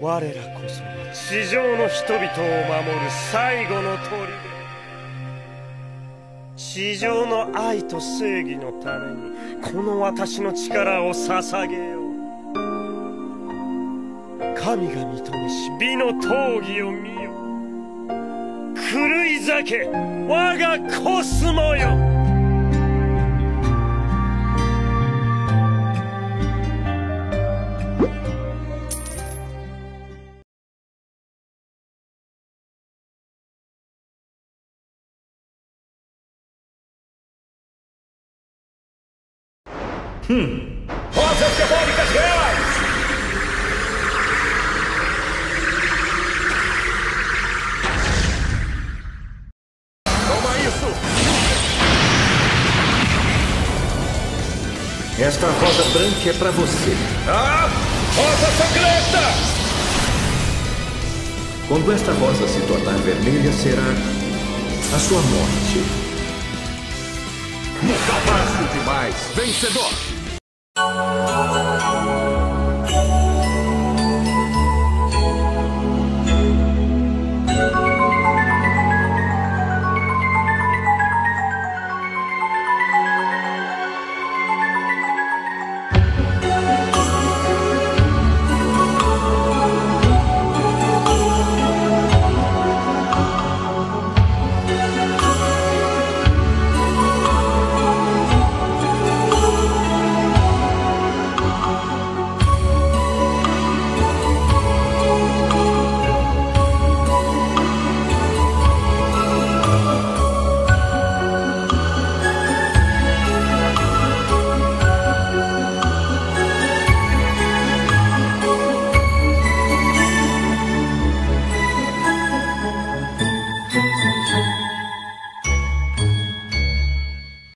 我らこそは地上の人々を守る最後の砦。地上の愛と正義のためにこの私の力を捧げよう。神が認めし美の闘技を見よ。狂い咲け我がコスモよ。Forças Católicas Reais! Toma isso! Esta rosa branca é pra você. Ah! Rosa secreta! Quando esta rosa se tornar vermelha, será a sua morte. Nunca fácil demais, vencedor!